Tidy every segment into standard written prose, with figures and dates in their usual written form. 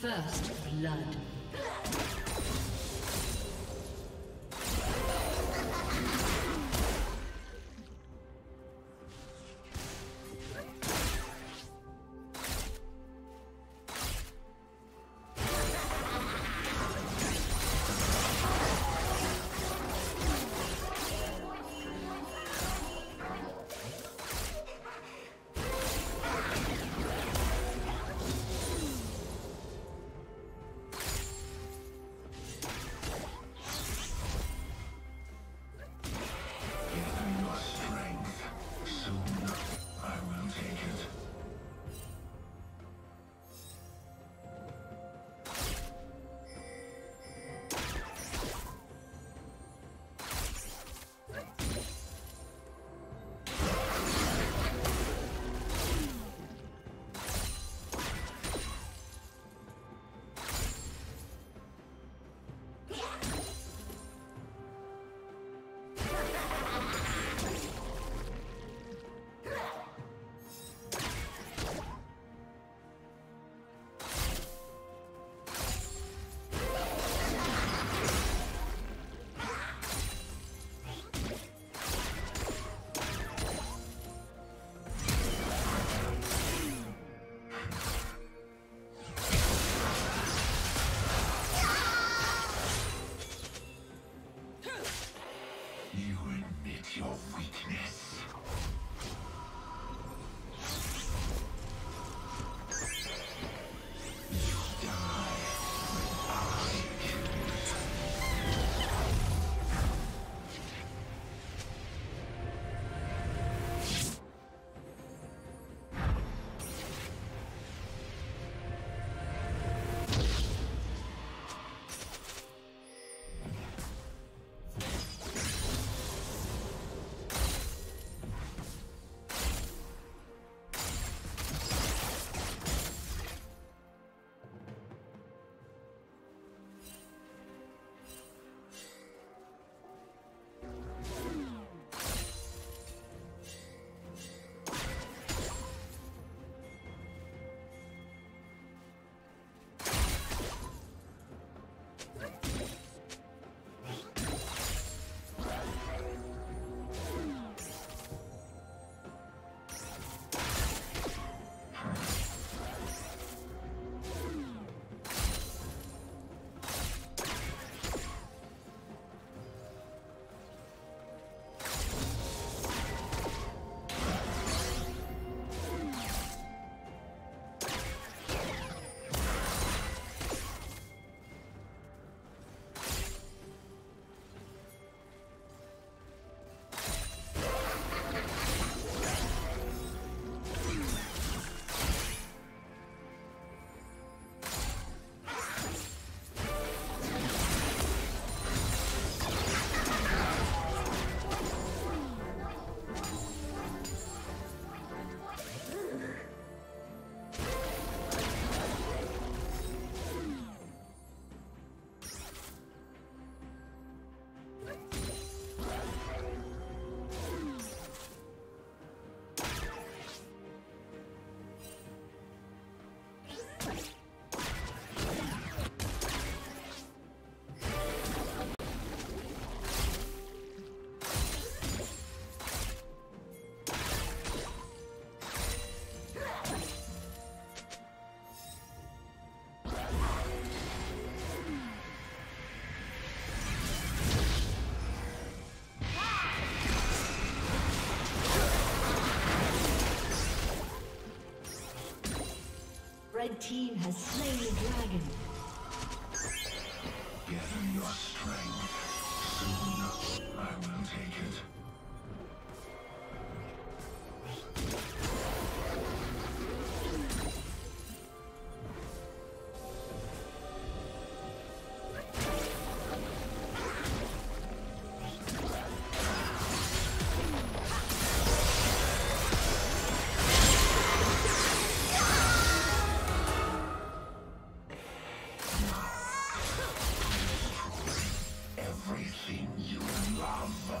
First blood. Red team has slain the dragon. Gather your strength. Soon I will take it. Everything you love.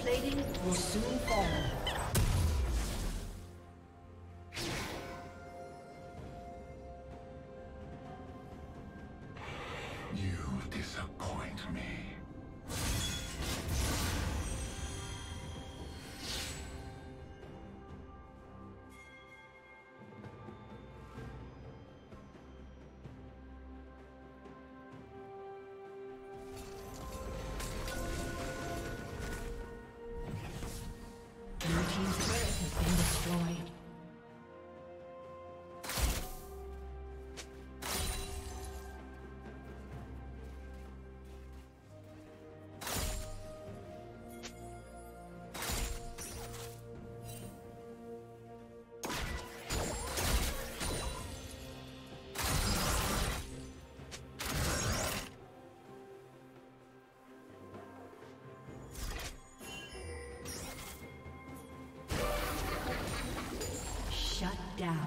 Plating will soon fall. Down.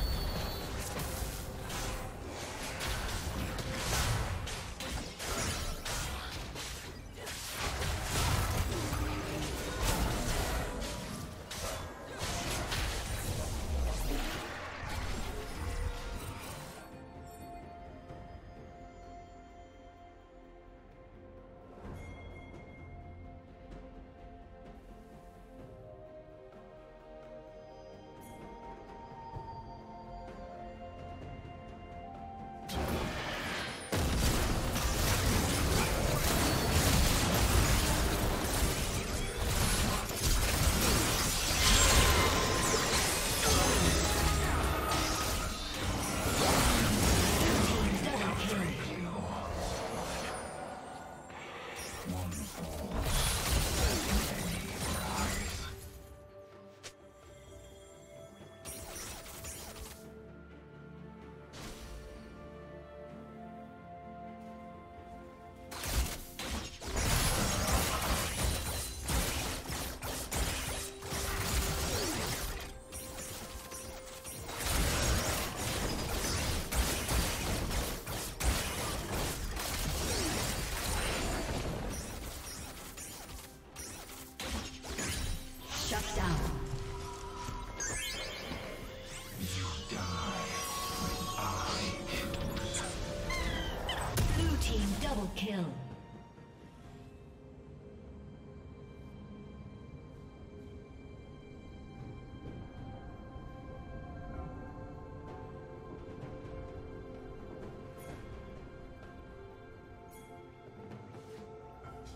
Kill.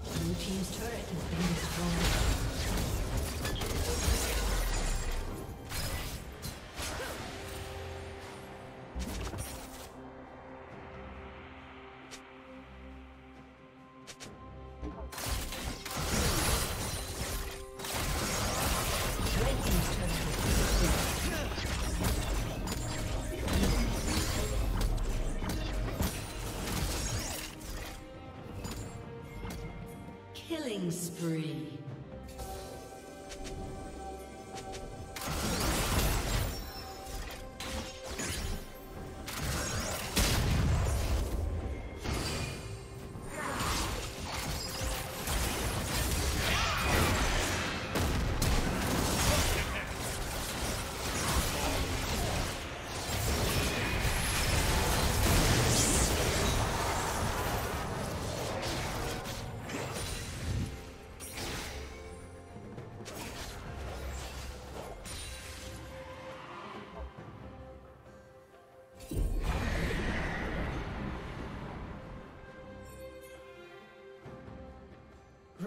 Blue team's turret has been destroyed. Killing spree.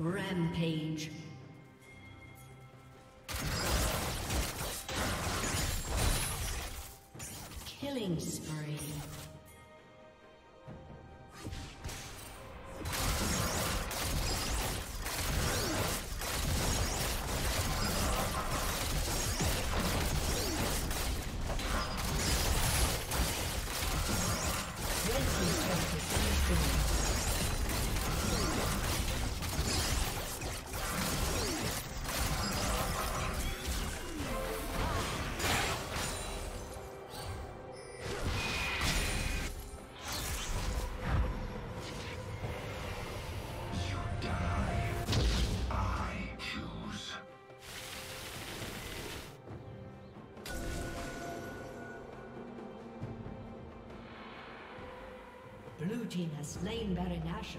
Rampage. Killing spree. Blue team has slain Baron Nashor.